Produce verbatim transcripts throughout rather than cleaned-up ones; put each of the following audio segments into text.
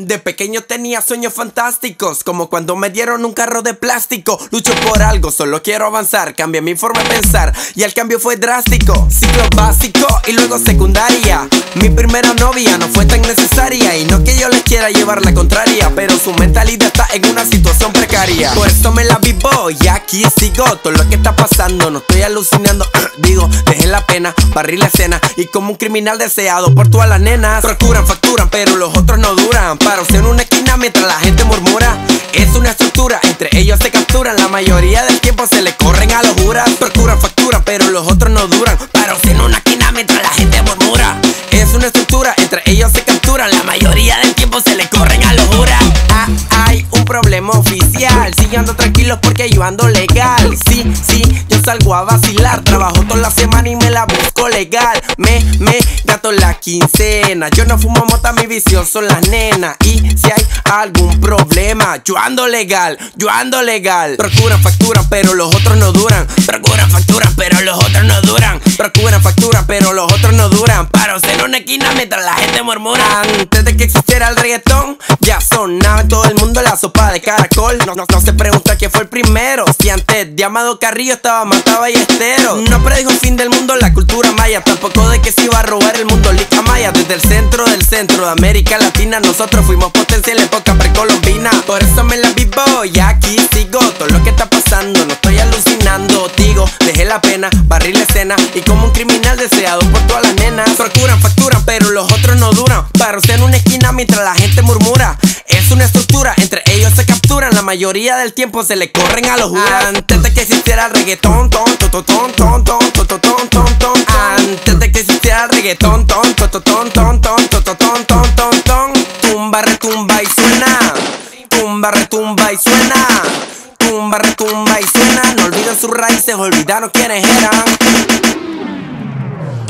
De pequeño tenía sueños fantásticos, como cuando me dieron un carro de plástico. Lucho por algo, solo quiero avanzar. Cambié mi forma de pensar y el cambio fue drástico. Ciclo básico y luego secundaria. Mi primera novia no fue tan necesaria, y no que yo le quiera llevar la contraria, pero su mentalidad está en una situación precaria. Por esto me la vivo y aquí sigo. Todo lo que está pasando, no estoy alucinando. Digo, dejé la pena, barrí la escena, y como un criminal deseado por todas las nenas. Procuran, facturan, pero los otros no duran. Paro en una esquina mientras la gente murmura. Es una estructura, entre ellos se capturan. La mayoría del tiempo se le corren a los juras. Procuran, facturan, pero los otros no duran. Paro en una esquina mientras la gente murmura. Es una estructura, entre ellos se capturan. La mayoría del tiempo se le corren a los juras. Ah, hay un problema oficial. Si yo ando tranquilo porque yo ando legal. Sí, sí, yo salgo a vacilar. Trabajo toda la semana y me la busco legal. Me, me gato la quincena. Yo no fumo mota, mi vicio son las nenas. Y si hay algún problema, yo ando legal, yo ando legal. Procuran, facturan, pero los otros no duran. Procuran, facturan, pero los otros no duran. Procuran, facturan, pero los otros no duran. Paros en una esquina mientras la gente murmura. Antes de que existiera el reggaetón, ya sonaba en todo el mundo la sopa de caracol. No, no, no se pregunta quién fue el primero. Si antes de Amado Carrillo estaba Mata Ballesteros. No predijo el fin del mundo la cultura maya, tampoco de que se iba a robar el mundo L I C Amaya. Desde el centro del centro de América Latina, nosotros fuimos potencia en la época precolombina. Por eso me la vivo y aquí sigo. Todo lo que está pasando, no estoy alucinando. Digo, dejé la pena, barrí la escena, y como un criminal deseado por todas las nenas. Procuran, facturan, pero los otros no duran. Paros en una esquina mientras la gente murmura. Es una estructura, entre ellos se capturan. La mayoría del tiempo se le corren a los juras. Antes de que existiera el reggaetón, ton, ton, ton, ton, ton, ton, ton, ton, ton, ton. Antes de que existiera el reggaetón, ton, ton, ton, ton, ton, ton, ton, ton, ton, ton, ton. Tumba, retumba y suena. Tumba, retumba y suena. Tumba, retumba y suena. No olviden sus raíces, olvidaron quiénes eran.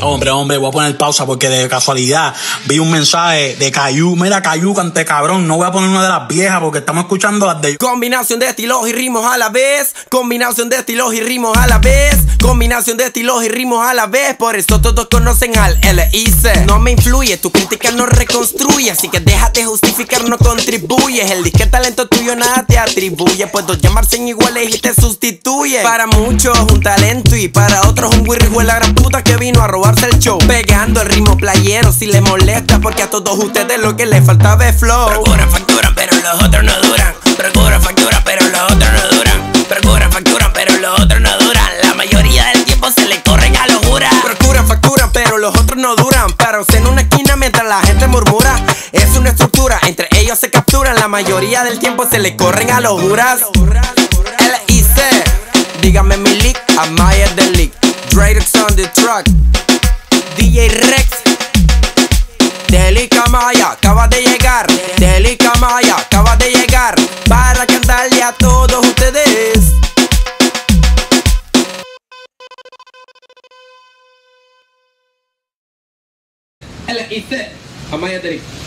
Hombre, hombre, voy a poner pausa porque de casualidad vi un mensaje de Cayu. Mira, Cayu, cante cabrón. No voy a poner una de las viejas porque estamos escuchando las de... Combinación de estilos y ritmos a la vez. Combinación de estilos y ritmos a la vez. Combinación de estilos y ritmos a la vez. Por eso todos conocen al L I C. No me influye, tu crítica no reconstruye, así que déjate justificar, no contribuyes. El disque talento tuyo nada te atribuye, pues dos llamarse iguales y te sustituye. Para muchos un talento y para otros un guirrijo, la gran puta que vino a robarse el show, pegando el ritmo playero si le molesta, porque a todos ustedes lo que les faltaba es flow. Procuran, facturan, pero los otros no duran. Procuran, facturan, pero los otros no duran. Procuran, facturan, pero los otros no duran. La mayoría del tiempo se le corren a los juras. Procuran, facturan, pero los otros no duran. Paros en una esquina mientras la gente murmura. Es una estructura, entre ellos se capturan. La mayoría del tiempo se le corren a los juras. L I C, dígame mi lick, Amaya The L I C. Dre Rex on the track, D J Rex. The L I C Amaya, acaba de llegar. The L I C Amaya, acaba de llegar. Para cantarle a todos ustedes. L I C Amaya The L I C.